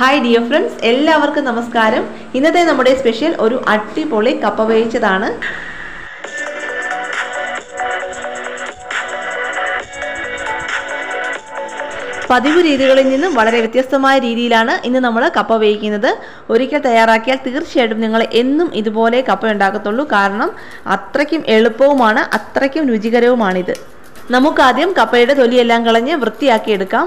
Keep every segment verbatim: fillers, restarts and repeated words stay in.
Hi dear friends, എല്ലാവർക്കും നമസ്കാരം. ഇന്നത്തെ നമ്മുടെ സ്പെഷ്യൽ ഒരു അടിപൊളി കപ്പ വേവിച്ചതാണ്. പതിവ് രീതികളിൽ നിന്നും വളരെ വ്യത്യസ്തമായ രീതിയിലാണ് ഇന്ന് നമ്മൾ കപ്പ വേവിക്കുന്നത്. ഒരിക്കൽ തയ്യാറാക്കിയാൽ തീർച്ചയായിട്ടും നിങ്ങൾ എന്നും ഇതുപോലെ കപ്പ ഉണ്ടാക്കത്തുള്ളൂ. കാരണം അത്രയ്ക്കും എളുപ്പവുമാണ്, അത്രയ്ക്കും രുചികരവുമാണ് ഇത്. നമുക്ക് ആദ്യം കപ്പയുടെ തൊലിയെല്ലാം കളഞ്ഞ് വൃത്തിയാക്കി എടുക്കാം.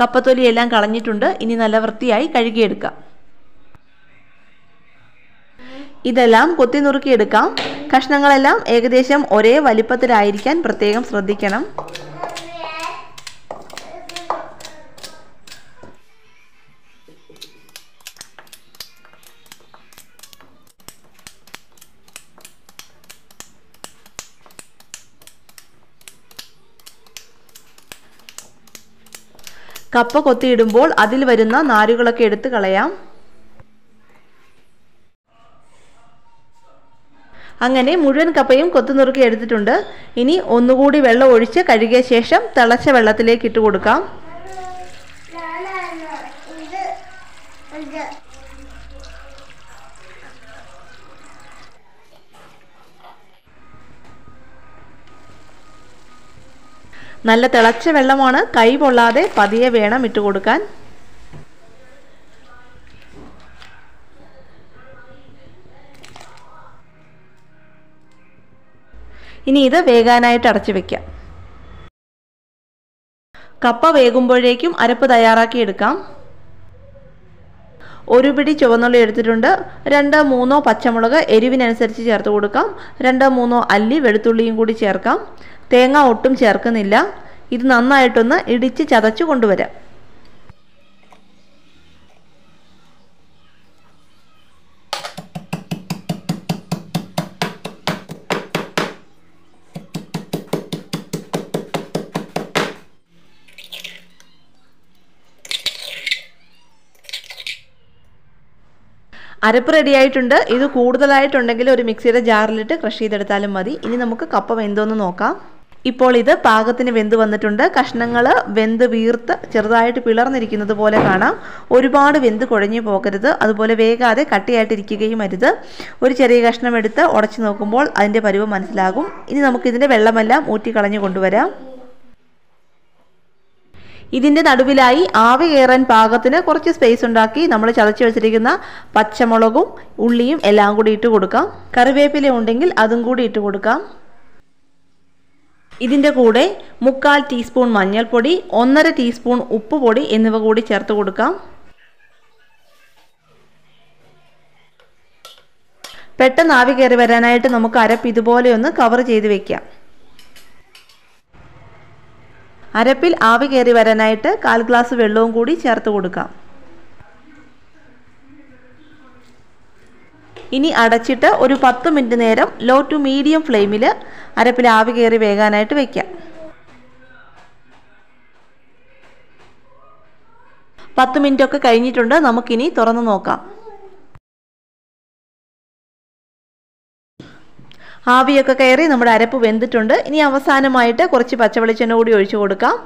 കപ്പത്തൊലിയെല്ലാം കളഞ്ഞിട്ടുണ്ട്. ഇനി നല്ല വൃത്തിയായി കഴുകിയെടുക്കാം. ഇതെല്ലാം കൊത്തി നുറുക്കിയെടുക്കാം. കഷ്ണങ്ങളെല്ലാം ഏകദേശം ഒരേ വലിപ്പത്തിലായിരിക്കാൻ പ്രത്യേകം ശ്രദ്ധിക്കണം. കപ്പ കൊത്തിയിടുമ്പോൾ അതിൽ വരുന്ന നാരുകളൊക്കെ എടുത്ത് കളയാം. അങ്ങനെ മുഴുവൻ കപ്പയും കൊത്തുനുറുക്കി എടുത്തിട്ടുണ്ട്. ഇനി ഒന്നുകൂടി വെള്ളം ഒഴിച്ച് കഴുകിയ ശേഷം തിളച്ച വെള്ളത്തിലേക്ക് ഇട്ട് കൊടുക്കാം. നല്ല തിളച്ച വെള്ളമാണ്. കൈ പൊള്ളാതെ പതിയെ വേണം ഇട്ട് കൊടുക്കാൻ. ഇനി ഇത് വേകാനായിട്ട് അടച്ചു വെക്കാം. കപ്പ വേകുമ്പോഴേക്കും അരപ്പ് തയ്യാറാക്കി എടുക്കാം. ഒരു പിടി ചുവന്നുള്ളി എടുത്തിട്ടുണ്ട്. രണ്ടോ മൂന്നോ പച്ചമുളക് എരിവിനനുസരിച്ച് ചേർത്ത് കൊടുക്കാം. രണ്ടോ മൂന്നോ അല്ലി വെളുത്തുള്ളിയും കൂടി ചേർക്കാം. തേങ്ങ ഒട്ടും ചേർക്കുന്നില്ല. ഇത് നന്നായിട്ടൊന്ന് ഇടിച്ച് ചതച്ചു കൊണ്ടുവരാം. അരപ്പ് റെഡിയായിട്ടുണ്ട്. ഇത് കൂടുതലായിട്ടുണ്ടെങ്കിൽ ഒരു മിക്സിയുടെ ജാറിലിട്ട് ക്രഷ് ചെയ്തെടുത്താലും മതി. ഇനി നമുക്ക് കപ്പ വെന്തോന്ന് നോക്കാം. ഇപ്പോൾ ഇത് പാകത്തിന് വെന്ത് വന്നിട്ടുണ്ട്. കഷ്ണങ്ങൾ വെന്ത് വീർത്ത് ചെറുതായിട്ട് പിളർന്നിരിക്കുന്നത് പോലെ കാണാം. ഒരുപാട് വെന്ത് കുഴഞ്ഞു പോകരുത്. അതുപോലെ വേകാതെ കട്ടിയായിട്ടിരിക്കുകയും അരുത്. ഒരു ചെറിയ കഷ്ണം എടുത്ത് ഉടച്ചു നോക്കുമ്പോൾ അതിൻ്റെ പരുവം മനസ്സിലാകും. ഇനി നമുക്കിതിൻ്റെ വെള്ളമെല്ലാം ഊറ്റിക്കളഞ്ഞു കൊണ്ടുവരാം. ഇതിൻ്റെ നടുവിലായി ആവി കയറാൻ പാകത്തിന് കുറച്ച് സ്പേസ് ഉണ്ടാക്കി നമ്മൾ ചതച്ച് വെച്ചിരിക്കുന്ന പച്ചമുളകും ഉള്ളിയും എല്ലാം കൂടി ഇട്ട് കൊടുക്കാം. കറിവേപ്പില ഉണ്ടെങ്കിൽ അതും കൂടി ഇട്ട് കൊടുക്കാം. ഇതിൻ്റെ കൂടെ മുക്കാൽ ടീസ്പൂൺ മഞ്ഞൾപ്പൊടി, ഒന്നര ടീസ്പൂൺ ഉപ്പ് പൊടി എന്നിവ കൂടി ചേർത്ത് കൊടുക്കാം. പെട്ടെന്ന് ആവി കയറി വരാനായിട്ട് നമുക്ക് അരപ്പ് ഇതുപോലെ ഒന്ന് കവർ ചെയ്ത് വെക്കാം. അരപ്പിൽ ആവി കയറി വരാനായിട്ട് കാൽ ഗ്ലാസ് വെള്ളവും കൂടി ചേർത്ത് കൊടുക്കാം. ഇനി അടച്ചിട്ട് ഒരു പത്ത് മിനിറ്റ് നേരം ലോ ടു മീഡിയം ഫ്ലെയിമിൽ അരപ്പിൽ ആവി കയറി വേകാനായിട്ട് വയ്ക്കാം. പത്ത് മിനിറ്റൊക്കെ കഴിഞ്ഞിട്ടുണ്ട്. നമുക്കിനി തുറന്ന് നോക്കാം. ആവിയൊക്കെ കയറി നമ്മുടെ അരപ്പ് വെന്തിട്ടുണ്ട്. ഇനി അവസാനമായിട്ട് കുറച്ച് പച്ചവെളിച്ചെണ്ണ കൂടി ഒഴിച്ചു കൊടുക്കാം.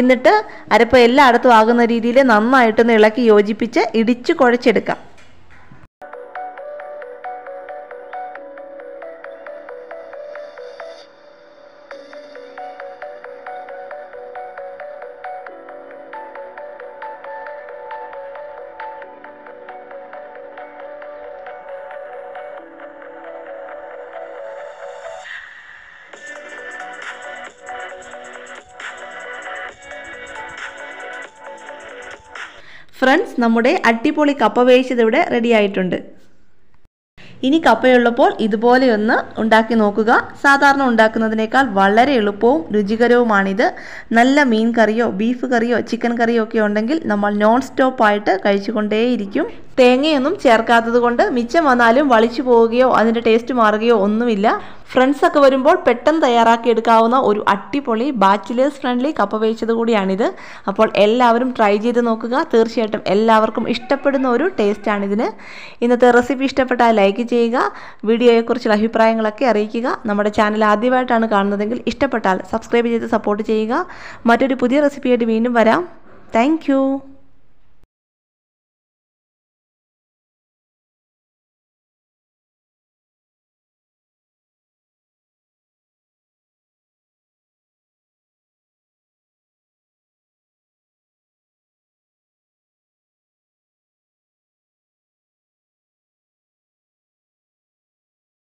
എന്നിട്ട് അരപ്പ് എല്ലായിടത്തും ആകുന്ന രീതിയിൽ നന്നായിട്ടൊന്ന് ഇളക്കി യോജിപ്പിച്ച് ഇടിച്ച് കുഴച്ചെടുക്കാം. Friends, നമ്മുടെ അടിപൊളി കപ്പ വേവിച്ചത് ഇവിടെ റെഡി ആയിട്ടുണ്ട്. ഇനി കപ്പയുള്ളപ്പോൾ ഇതുപോലെ ഒന്ന് ഉണ്ടാക്കി നോക്കുക. സാധാരണ ഉണ്ടാക്കുന്നതിനേക്കാൾ വളരെ എളുപ്പവും രുചികരവുമാണ് ഇത്. നല്ല മീൻ കറിയോ ബീഫ് കറിയോ ചിക്കൻ കറിയോ ഒക്കെ ഉണ്ടെങ്കിൽ നമ്മൾ നോൺ സ്റ്റോപ്പ് ആയിട്ട് കഴിച്ചുകൊണ്ടേയിരിക്കും. തേങ്ങയൊന്നും ചേർക്കാത്തതുകൊണ്ട് മിച്ചം വന്നാലും വളിച്ചു പോവുകയോ അതിന്റെ ടേസ്റ്റ് മാറുകയോ ഒന്നുമില്ല. ഫ്രണ്ട്സ് ഒക്കെ വരുമ്പോൾ പെട്ടെന്ന് തയ്യാറാക്കി എടുക്കാവുന്ന ഒരു അടിപൊളി ബാച്ചിലേഴ്സ് ഫ്രണ്ട്ലി കപ്പ വേവിച്ചത് കൂടിയാണിത്. അപ്പോൾ എല്ലാവരും ട്രൈ ചെയ്ത് നോക്കുക. തീർച്ചയായിട്ടും എല്ലാവർക്കും ഇഷ്ടപ്പെടുന്ന ഒരു ടേസ്റ്റ് ആണിതിന്. ഇന്നത്തെ റെസിപ്പി ഇഷ്ടപ്പെട്ടാൽ ലൈക്ക് ചെയ്യുക. വീഡിയോയെക്കുറിച്ചുള്ള അഭിപ്രായങ്ങളൊക്കെ അറിയിക്കുക. നമ്മുടെ ചാനൽ ആദ്യമായിട്ടാണ് കാണുന്നതെങ്കിൽ ഇഷ്ടപ്പെട്ടാൽ സബ്സ്ക്രൈബ് ചെയ്ത് സപ്പോർട്ട് ചെയ്യുക. മറ്റൊരു പുതിയ റെസിപ്പിയായിട്ട് വീണ്ടും വരാം. Thank U.